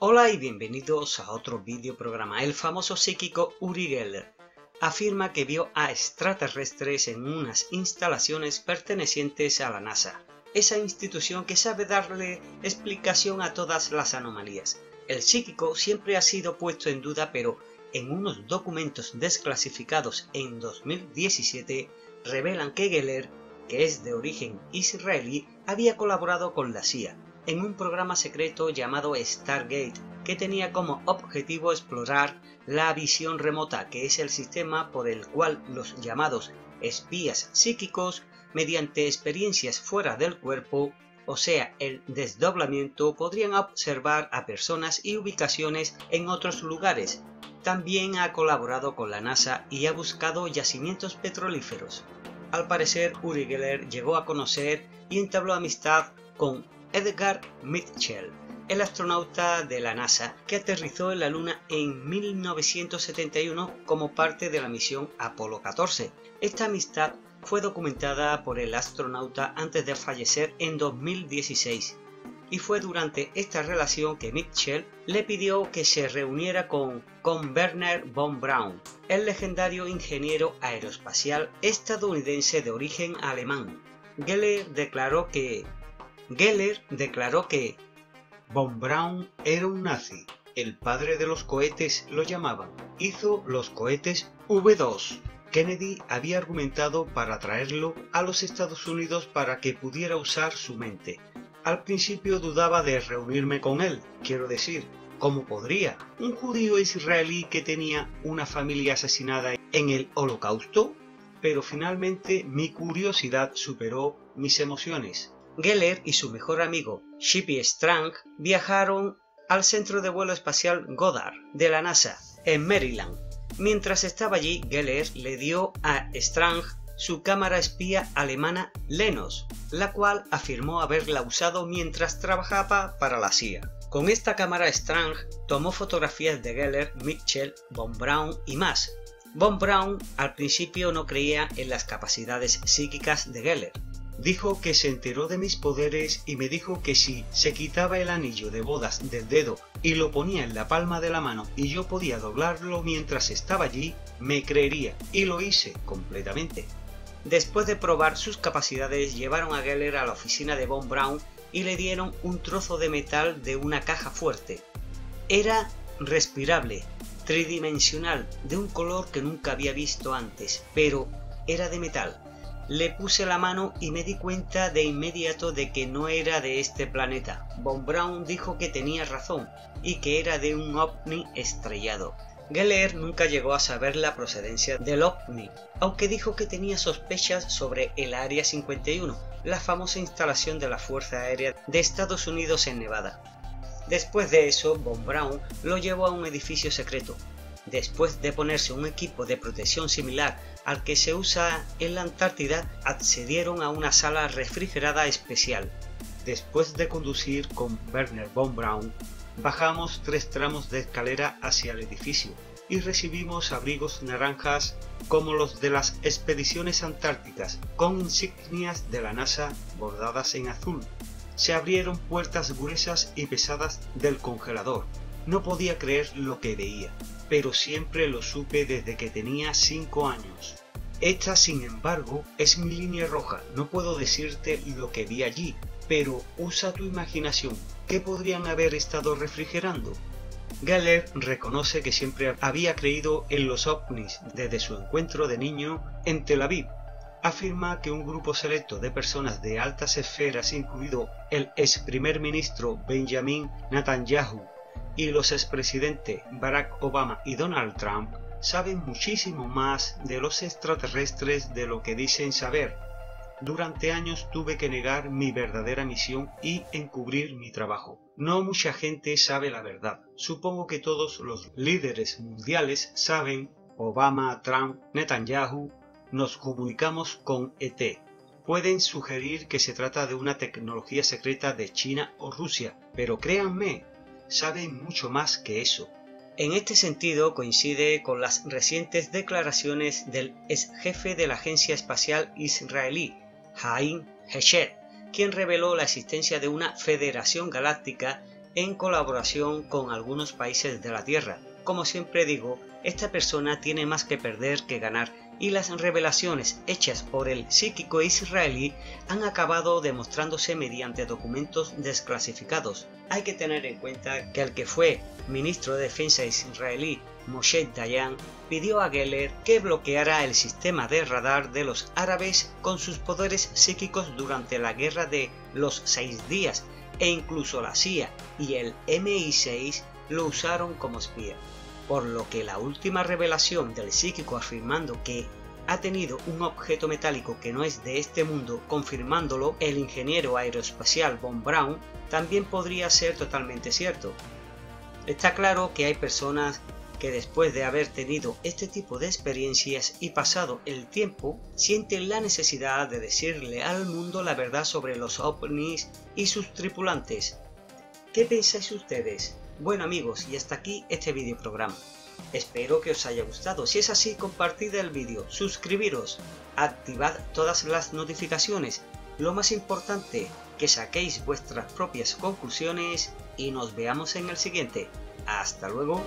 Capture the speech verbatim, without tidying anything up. Hola y bienvenidos a otro video programa. El famoso psíquico Uri Geller afirma que vio a extraterrestres en unas instalaciones pertenecientes a la NASA, esa institución que sabe darle explicación a todas las anomalías. El psíquico siempre ha sido puesto en duda, pero en unos documentos desclasificados en dos mil diecisiete revelan que Geller, que es de origen israelí, había colaborado con la C I A en un programa secreto llamado Stargate, que tenía como objetivo explorar la visión remota, que es el sistema por el cual los llamados espías psíquicos, mediante experiencias fuera del cuerpo, o sea, el desdoblamiento, podrían observar a personas y ubicaciones en otros lugares. También ha colaborado con la NASA y ha buscado yacimientos petrolíferos. Al parecer, Uri Geller llegó a conocer y entabló amistad con Edgar Mitchell, el astronauta de la NASA que aterrizó en la Luna en mil novecientos setenta y uno como parte de la misión Apolo catorce. Esta amistad fue documentada por el astronauta antes de fallecer en dos mil dieciséis, y fue durante esta relación que Mitchell le pidió que se reuniera con, con Werner von Braun, el legendario ingeniero aeroespacial estadounidense de origen alemán. Geller declaró que Geller declaró que von Braun era un nazi, el padre de los cohetes lo llamaban, hizo los cohetes V dos. Kennedy había argumentado para traerlo a los Estados Unidos para que pudiera usar su mente. Al principio dudaba de reunirme con él, quiero decir, ¿cómo podría? ¿Un judío israelí que tenía una familia asesinada en el Holocausto? Pero finalmente mi curiosidad superó mis emociones. Geller y su mejor amigo, Shippie Strang, viajaron al Centro de Vuelo Espacial Goddard de la NASA, en Maryland. Mientras estaba allí, Geller le dio a Strang su cámara espía alemana Lenos, la cual afirmó haberla usado mientras trabajaba para la C I A. Con esta cámara Strang tomó fotografías de Geller, Mitchell, von Braun y más. Von Braun al principio no creía en las capacidades psíquicas de Geller. Dijo que se enteró de mis poderes y me dijo que si se quitaba el anillo de bodas del dedo y lo ponía en la palma de la mano y yo podía doblarlo mientras estaba allí, me creería, y lo hice completamente. Después de probar sus capacidades, llevaron a Geller a la oficina de von Braun y le dieron un trozo de metal de una caja fuerte. Era respirable, tridimensional, de un color que nunca había visto antes, pero era de metal. Le puse la mano y me di cuenta de inmediato de que no era de este planeta. Von Braun dijo que tenía razón y que era de un ovni estrellado. Geller nunca llegó a saber la procedencia del ovni, aunque dijo que tenía sospechas sobre el Área cincuenta y uno, la famosa instalación de la Fuerza Aérea de Estados Unidos en Nevada. Después de eso, von Braun lo llevó a un edificio secreto. Después de ponerse un equipo de protección similar al que se usa en la Antártida, accedieron a una sala refrigerada especial. Después de conducir con Werner von Braun, bajamos tres tramos de escalera hacia el edificio y recibimos abrigos naranjas como los de las expediciones antárticas, con insignias de la NASA bordadas en azul. Se abrieron puertas gruesas y pesadas del congelador. No podía creer lo que veía, pero siempre lo supe desde que tenía cinco años. Esta, sin embargo, es mi línea roja. No puedo decirte lo que vi allí, pero usa tu imaginación. ¿Qué podrían haber estado refrigerando? Geller reconoce que siempre había creído en los ovnis desde su encuentro de niño en Tel Aviv. Afirma que un grupo selecto de personas de altas esferas, incluido el ex primer ministro Benjamin Netanyahu y los expresidentes Barack Obama y Donald Trump, saben muchísimo más de los extraterrestres de lo que dicen saber. Durante años tuve que negar mi verdadera misión y encubrir mi trabajo. No mucha gente sabe la verdad. Supongo que todos los líderes mundiales saben. Obama, Trump, Netanyahu, nos comunicamos con E T. Pueden sugerir que se trata de una tecnología secreta de China o Rusia, pero créanme, saben mucho más que eso. En este sentido coincide con las recientes declaraciones del ex jefe de la Agencia Espacial Israelí, Haim Hesher, quien reveló la existencia de una federación galáctica en colaboración con algunos países de la Tierra. Como siempre digo, esta persona tiene más que perder que ganar, y las revelaciones hechas por el psíquico israelí han acabado demostrándose mediante documentos desclasificados. Hay que tener en cuenta que el que fue ministro de Defensa israelí, Moshe Dayan, pidió a Geller que bloqueara el sistema de radar de los árabes con sus poderes psíquicos durante la Guerra de los Seis Días, e incluso la C I A y el M I seis lo usaron como espía. Por lo que la última revelación del psíquico afirmando que ha tenido un objeto metálico que no es de este mundo, confirmándolo el ingeniero aeroespacial von Braun, también podría ser totalmente cierto. Está claro que hay personas que después de haber tenido este tipo de experiencias y pasado el tiempo, sienten la necesidad de decirle al mundo la verdad sobre los ovnis y sus tripulantes. ¿Qué pensáis ustedes? Bueno amigos, y hasta aquí este video programa. Espero que os haya gustado. Si es así, compartid el vídeo, suscribiros, activad todas las notificaciones. Lo más importante, que saquéis vuestras propias conclusiones y nos veamos en el siguiente. Hasta luego.